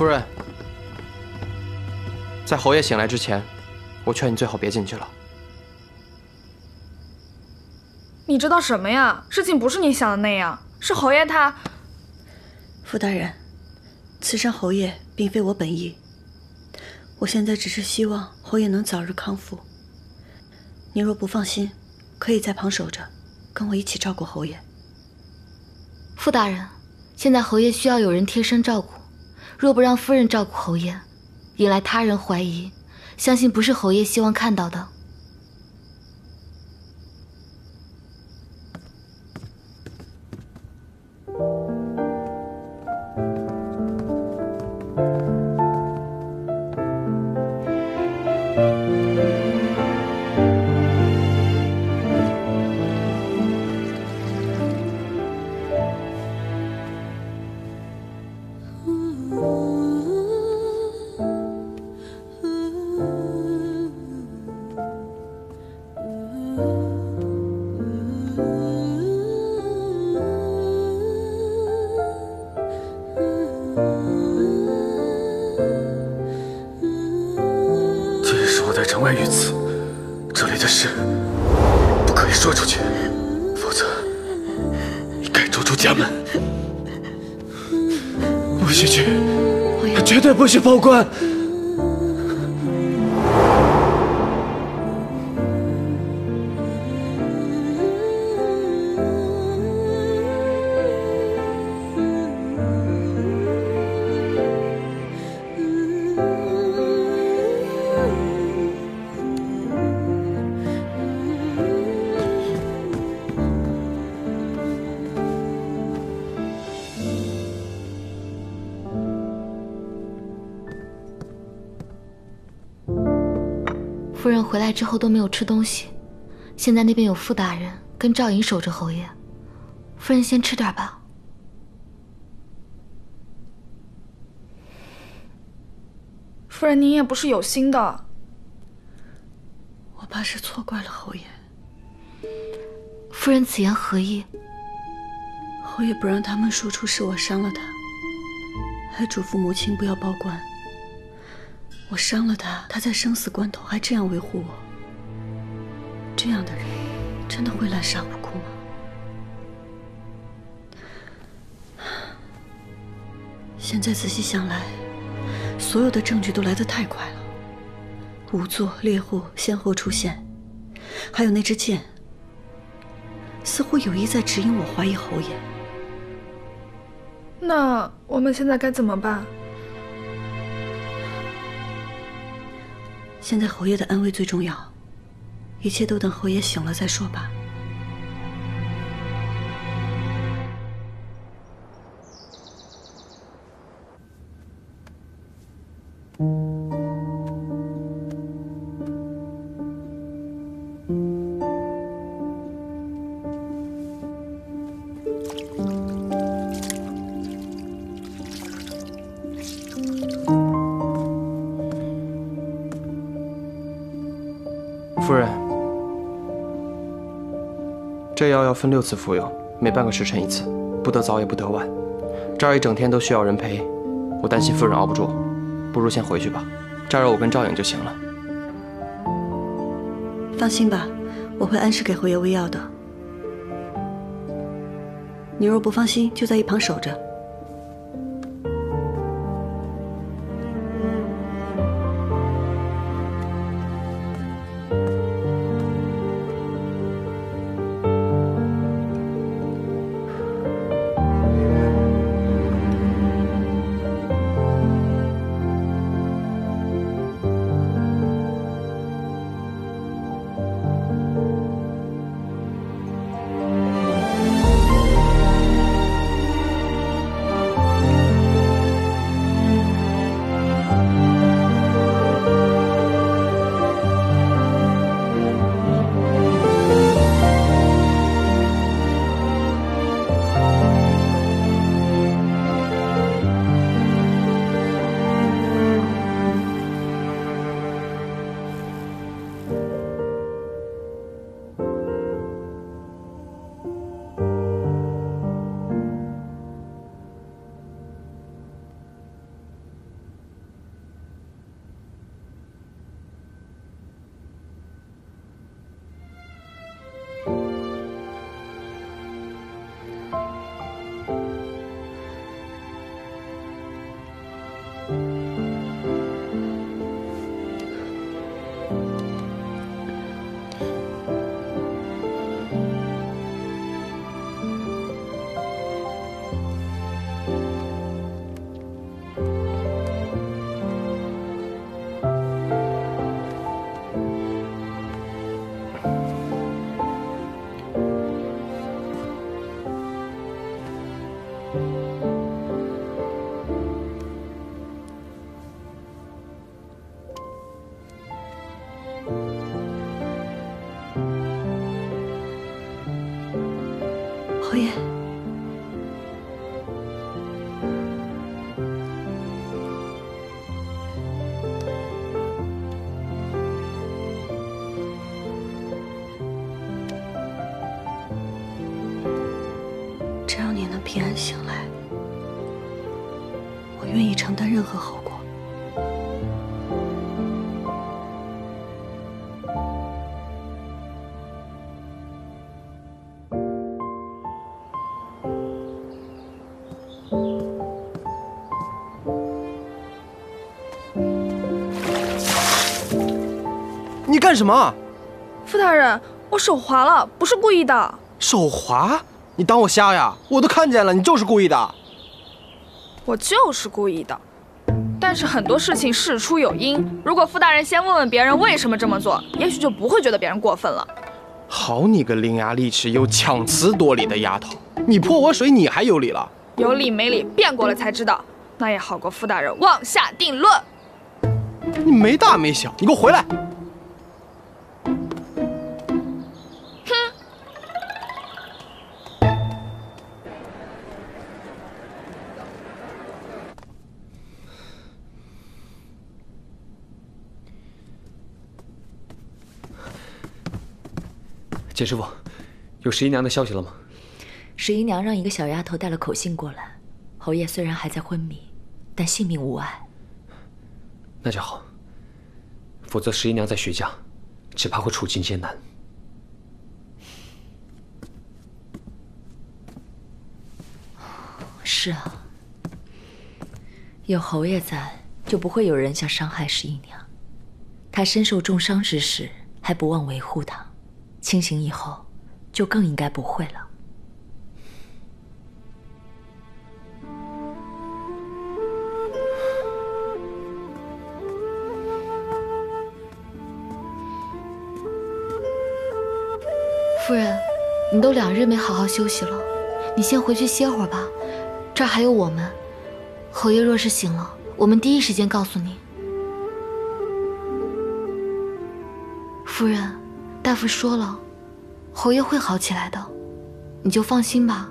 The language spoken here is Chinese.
夫人，在侯爷醒来之前，我劝你最好别进去了。你知道什么呀？事情不是你想的那样，是侯爷他。傅大人，刺伤侯爷并非我本意，我现在只是希望侯爷能早日康复。你若不放心，可以在旁守着，跟我一起照顾侯爷。傅大人，现在侯爷需要有人贴身照顾。 若不让夫人照顾侯爷，引来他人怀疑，相信不是侯爷希望看到的。不许报官！夫人回来之后都没有吃东西，现在那边有傅大人跟赵颖守着侯爷，夫人先吃点吧。夫人，您也不是有心的，我怕是错怪了侯爷。夫人此言何意？侯爷不让他们说出是我伤了他，还嘱咐母亲不要报官。 我伤了他，他在生死关头还这样维护我。这样的人，真的会滥杀无辜吗？现在仔细想来，所有的证据都来得太快了。仵作、猎户先后出现，还有那支箭，似乎有意在指引我怀疑侯爷。那我们现在该怎么办？ 现在侯爷的安危最重要，一切都等侯爷醒了再说吧。这药要分6次服用，每半个时辰一次，不得早也不得晚。这儿一整天都需要人陪，我担心夫人熬不住，不如先回去吧。这儿有我跟赵颖就行了。放心吧，我会按时给侯爷喂药的。你若不放心，就在一旁守着。我愿意承担任何后果。你干什么？傅大人，我手滑了，不是故意的。手滑？你当我瞎呀？我都看见了，你就是故意的。 我就是故意的，但是很多事情事出有因。如果傅大人先问问别人为什么这么做，也许就不会觉得别人过分了。好你个伶牙俐齿又强词夺理的丫头，你泼我水你还有理了？有理没理，变过了才知道。那也好过傅大人妄下定论。你没大没小，你给我回来！哼。 简师傅，有十姨娘的消息了吗？十姨娘让一个小丫头带了口信过来，侯爷虽然还在昏迷，但性命无碍。那就好，否则十姨娘在徐家，只怕会处境艰难。是啊，有侯爷在，就不会有人想伤害十姨娘。她身受重伤之时，还不忘维护她。 清醒以后，就更应该不会了。夫人，你都2日没好好休息了，你先回去歇会儿吧。这儿还有我们，侯爷若是醒了，我们第一时间告诉你。夫人。 大夫说了，侯爷会好起来的，你就放心吧。